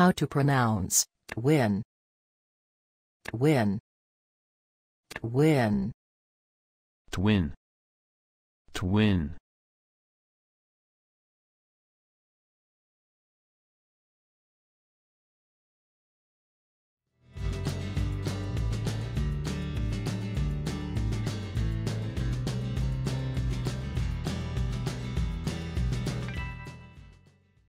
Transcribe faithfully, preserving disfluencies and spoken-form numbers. How to pronounce twin. Twin. Twin. Twin. Twin.